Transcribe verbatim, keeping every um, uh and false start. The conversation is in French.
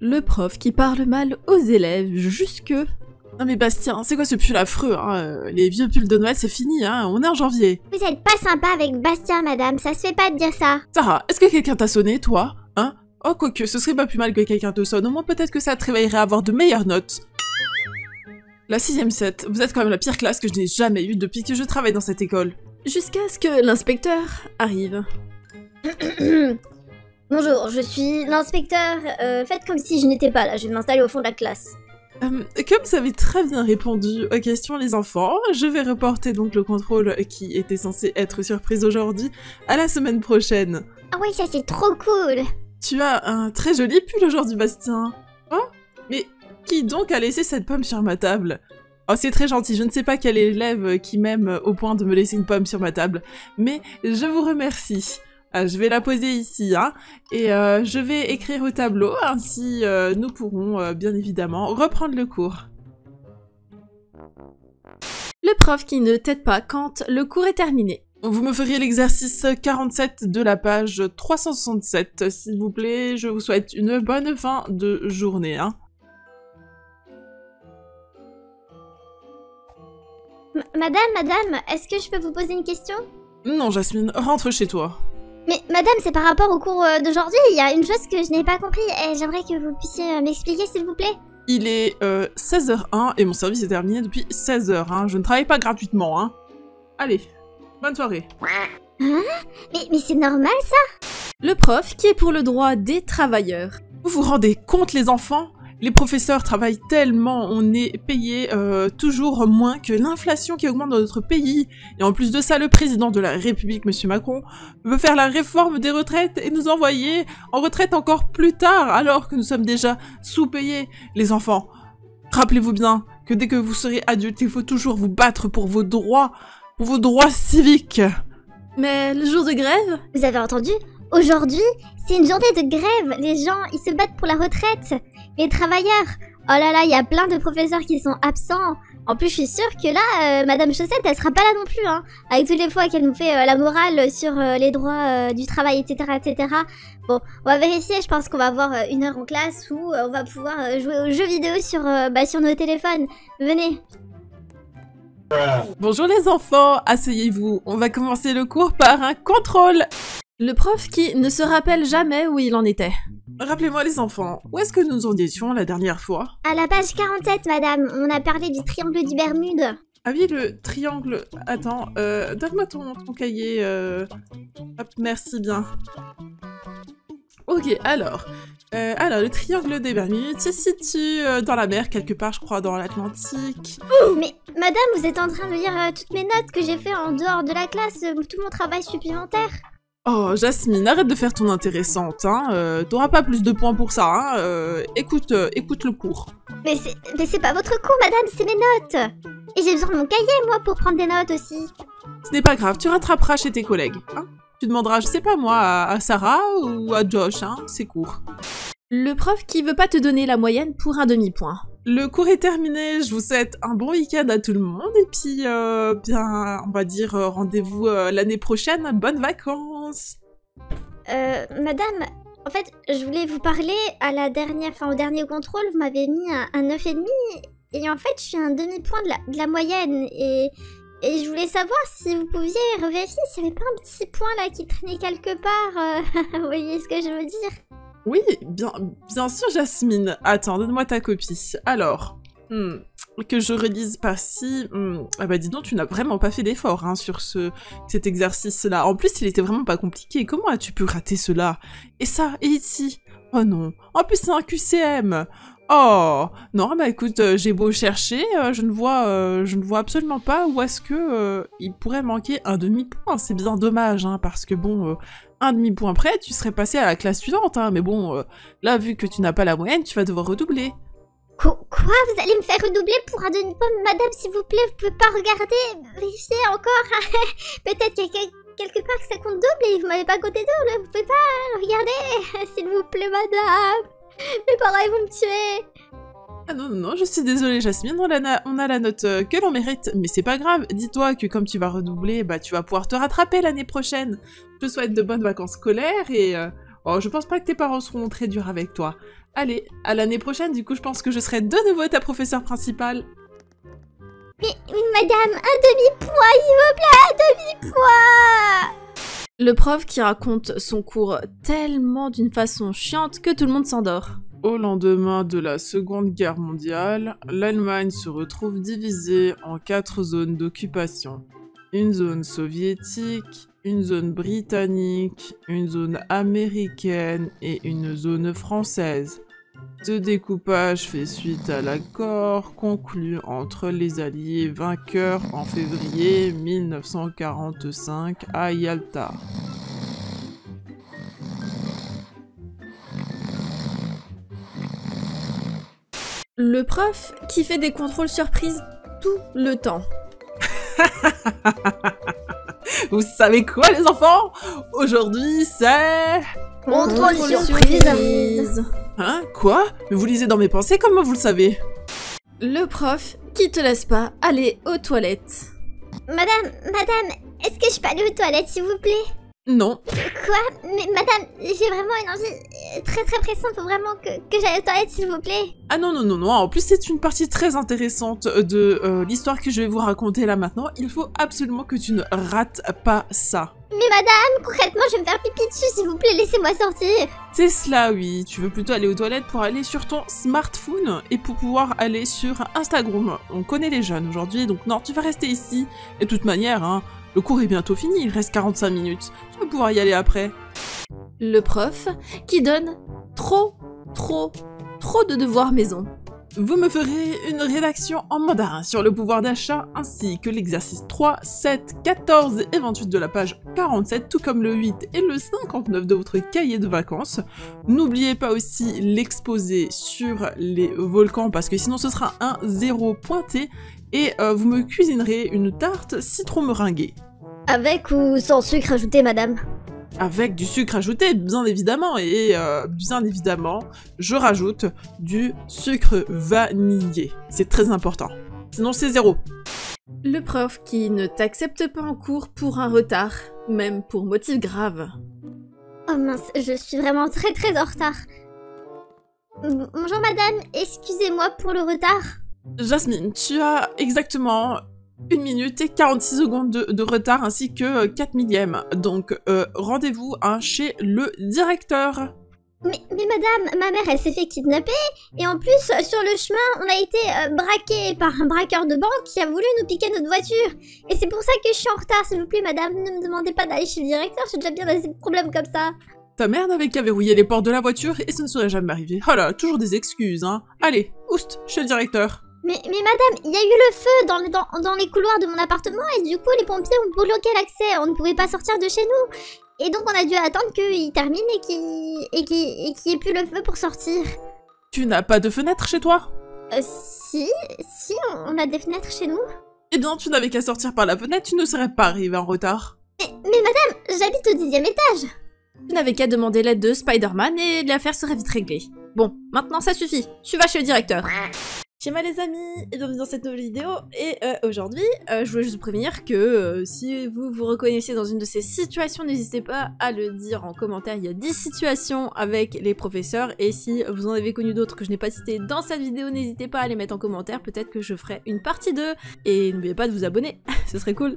Le prof qui parle mal aux élèves jusque... Non mais Bastien, c'est quoi ce pull affreux, hein? Les vieux pulls de Noël, c'est fini, hein? On est en janvier. Vous êtes pas sympa avec Bastien, madame, ça se fait pas de dire ça. Sarah, est-ce que quelqu'un t'a sonné, toi? Hein? Oh, quoique, ce serait pas plus mal que quelqu'un te sonne, au moins peut-être que ça te réveillerait à avoir de meilleures notes. La sixième set, vous êtes quand même la pire classe que je n'ai jamais eue depuis que je travaille dans cette école. Jusqu'à ce que l'inspecteur arrive. Bonjour, je suis l'inspecteur. Euh, faites comme si je n'étais pas là, je vais m'installer au fond de la classe. Euh, comme vous avez très bien répondu aux questions les enfants, je vais reporter donc le contrôle qui était censé être surprise aujourd'hui à la semaine prochaine. Ah oui, ça c'est trop cool. Tu as un très joli pull aujourd'hui Bastien. Hein? Mais qui donc a laissé cette pomme sur ma table? Oh, c'est très gentil, je ne sais pas quel élève qui m'aime au point de me laisser une pomme sur ma table, mais je vous remercie. Euh, je vais la poser ici, hein, et euh, je vais écrire au tableau, ainsi euh, nous pourrons euh, bien évidemment reprendre le cours. Le prof qui ne t'aide pas quand le cours est terminé. Vous me feriez l'exercice quarante-sept de la page trois cent soixante-sept, s'il vous plaît, je vous souhaite une bonne fin de journée, hein. M- madame, madame, est-ce que je peux vous poser une question? Non, Jasmine, rentre chez toi. Mais madame, c'est par rapport au cours d'aujourd'hui, il y a une chose que je n'ai pas compris et j'aimerais que vous puissiez m'expliquer s'il vous plaît. Il est euh, seize heures zéro un et mon service est terminé depuis seize heures, hein. Je ne travaille pas gratuitement, hein. Allez, bonne soirée. Hein? Mais, mais c'est normal ça? Le prof qui est pour le droit des travailleurs. Vous vous rendez compte les enfants? Les professeurs travaillent tellement, on est payé euh, toujours moins que l'inflation qui augmente dans notre pays. Et en plus de ça, le président de la République, monsieur Macron, veut faire la réforme des retraites et nous envoyer en retraite encore plus tard, alors que nous sommes déjà sous-payés. Les enfants, rappelez-vous bien que dès que vous serez adultes, il faut toujours vous battre pour vos droits, pour vos droits civiques. Mais le jour de grève? Vous avez entendu? Aujourd'hui, c'est une journée de grève. Les gens, ils se battent pour la retraite. Les travailleurs! Oh là là, il y a plein de professeurs qui sont absents. En plus, je suis sûre que là, euh, madame Chaussette, elle sera pas là non plus, hein. Avec toutes les fois qu'elle nous fait euh, la morale sur euh, les droits euh, du travail, et cetera, et cetera. Bon, on va vérifier, je pense qu'on va avoir euh, une heure en classe où euh, on va pouvoir euh, jouer aux jeux vidéo sur, euh, bah, sur nos téléphones. Venez! Bonjour les enfants, asseyez-vous. On va commencer le cours par un contrôle. Le prof qui ne se rappelle jamais où il en était. Rappelez-moi les enfants, où est-ce que nous en étions la dernière fois? À la page quarante-sept, madame, on a parlé du triangle du Bermude. Ah oui, le triangle... Attends, euh, donne-moi ton, ton cahier... Euh... Hop, merci bien. Ok, alors... Euh, alors, le triangle des Bermudes se situe euh, dans la mer, quelque part, je crois, dans l'Atlantique. Mais, madame, vous êtes en train de lire euh, toutes mes notes que j'ai fait en dehors de la classe, euh, tout mon travail supplémentaire. Oh, Jasmine, arrête de faire ton intéressante, hein, euh, t'auras pas plus de points pour ça, hein, euh, écoute, euh, écoute le cours. Mais c'est pas votre cours, madame, c'est mes notes. Et j'ai besoin de mon cahier, moi, pour prendre des notes aussi. Ce n'est pas grave, tu rattraperas chez tes collègues, hein. Tu demanderas, je sais pas moi, à, à Sarah ou à Josh, hein, c'est court. Le prof qui veut pas te donner la moyenne pour un demi-point. Le cours est terminé, je vous souhaite un bon week-end à tout le monde et puis, euh, bien, on va dire euh, rendez-vous euh, l'année prochaine, bonnes vacances. Euh, madame, en fait, je voulais vous parler à la dernière, enfin au dernier contrôle, vous m'avez mis un, un neuf virgule cinq et en fait, je suis à un demi-point de la, de la moyenne et, et je voulais savoir si vous pouviez revérifier s'il n'y avait pas un petit point là qui traînait quelque part, euh, vous voyez ce que je veux dire? Oui, bien, bien sûr, Jasmine. Attends, donne-moi ta copie. Alors, hmm, que je relise par ci. Hmm, ah bah dis donc, tu n'as vraiment pas fait d'effort hein, sur ce, cet exercice-là. En plus, il était vraiment pas compliqué. Comment as-tu pu rater cela? Et ça, et ici? Oh non. En plus, c'est un Q C M. Oh non, bah écoute, euh, j'ai beau chercher, euh, je ne vois, euh, je ne vois absolument pas où est-ce que euh, il pourrait manquer un demi-point. C'est bien dommage, hein, parce que bon, euh, un demi-point près, tu serais passé à la classe suivante, hein. Mais bon, euh, là, vu que tu n'as pas la moyenne, tu vas devoir redoubler. Qu quoi? Vous allez me faire redoubler pour un demi-point, madame, s'il vous plaît, vous pouvez pas regarder, vérifier encore. Peut-être qu'il y a quelque part que ça compte double et vous m'avez pas compté double, vous pouvez pas regarder, s'il vous plaît, madame. Mes parents, ils vont me tuer! Ah non, non, non, je suis désolée, Jasmine, on a, on a la note que l'on mérite, mais c'est pas grave, dis-toi que comme tu vas redoubler, bah tu vas pouvoir te rattraper l'année prochaine. Je te souhaite de bonnes vacances scolaires et... Euh, oh, je pense pas que tes parents seront très durs avec toi. Allez, à l'année prochaine, du coup, je pense que je serai de nouveau ta professeure principale. Mais, mais madame, un demi-poids, s'il vous plaît, un demi-poids. Le prof qui raconte son cours tellement d'une façon chiante que tout le monde s'endort. Au lendemain de la Seconde Guerre mondiale, l'Allemagne se retrouve divisée en quatre zones d'occupation. Une zone soviétique, une zone britannique, une zone américaine et une zone française. Ce découpage fait suite à l'accord conclu entre les alliés vainqueurs en février mille neuf cent quarante-cinq à Yalta. Le prof qui fait des contrôles surprises tout le temps. Vous savez quoi les enfants? Aujourd'hui c'est... Contrôle surprise. Hein? Quoi? Mais vous lisez dans mes pensées, comment vous le savez? Le prof qui te laisse pas aller aux toilettes. Madame, madame, est-ce que je peux aller aux toilettes s'il vous plaît? Non. Quoi? Mais madame, j'ai vraiment une envie très très pressante, faut vraiment que, que j'aille aux toilettes s'il vous plaît. Ah non, non, non, non, en plus c'est une partie très intéressante de euh, l'histoire que je vais vous raconter là maintenant. Il faut absolument que tu ne rates pas ça. Mais madame, concrètement je vais me faire pipi dessus s'il vous plaît, laissez-moi sortir. C'est cela, oui, tu veux plutôt aller aux toilettes pour aller sur ton smartphone et pour pouvoir aller sur Instagram. On connaît les jeunes aujourd'hui, donc non, tu vas rester ici. Et de toute manière, hein, le cours est bientôt fini, il reste quarante-cinq minutes. Tu vas pouvoir y aller après. Le prof qui donne trop, trop, trop de devoirs maison. Vous me ferez une rédaction en mandarin sur le pouvoir d'achat ainsi que l'exercice trois, sept, quatorze et vingt-huit de la page quarante-sept, tout comme le huit et le cinquante-neuf de votre cahier de vacances. N'oubliez pas aussi l'exposé sur les volcans parce que sinon ce sera un zéro pointé et euh, vous me cuisinerez une tarte citron meringuée. Avec ou sans sucre ajouté, madame? Avec du sucre ajouté, bien évidemment, et euh, bien évidemment, je rajoute du sucre vanillé. C'est très important. Sinon, c'est zéro. Le prof qui ne t'accepte pas en cours pour un retard, même pour motif grave. Oh mince, je suis vraiment très très en retard. Bonjour madame, excusez-moi pour le retard. Jasmine, tu as exactement... une minute et quarante-six secondes de, de retard ainsi que quatre millièmes. Donc euh, rendez-vous hein, chez le directeur. Mais, mais madame, ma mère elle s'est fait kidnapper et en plus sur le chemin on a été euh, braqué par un braqueur de banque qui a voulu nous piquer notre voiture. Et c'est pour ça que je suis en retard, s'il vous plaît madame, ne me demandez pas d'aller chez le directeur, j'ai déjà bien des problèmes comme ça. Ta mère n'avait qu'à verrouiller les portes de la voiture et ça ne serait jamais arrivé. Oh là, toujours des excuses hein. Allez, oust, chez le directeur. Mais, mais madame, il y a eu le feu dans, le, dans, dans les couloirs de mon appartement et du coup les pompiers ont bloqué l'accès, on ne pouvait pas sortir de chez nous. Et donc on a dû attendre qu'il termine et qu'il qu'il qu'il y ait plus le feu pour sortir. Tu n'as pas de fenêtre chez toi? Euh, si, si, on, on a des fenêtres chez nous. Eh bien, tu n'avais qu'à sortir par la fenêtre, tu ne serais pas arrivée en retard. Mais, mais madame, j'habite au dixième étage. Tu n'avais qu'à demander l'aide de Spider-Man et l'affaire serait vite réglée. Bon, maintenant ça suffit, tu vas chez le directeur. Tchéma les amis, et bienvenue dans cette nouvelle vidéo, et euh, aujourd'hui, euh, je voulais juste vous prévenir que euh, si vous vous reconnaissez dans une de ces situations, n'hésitez pas à le dire en commentaire, il y a dix situations avec les professeurs, et si vous en avez connu d'autres que je n'ai pas citées dans cette vidéo, n'hésitez pas à les mettre en commentaire, peut-être que je ferai une partie deux, et n'oubliez pas de vous abonner, ce serait cool.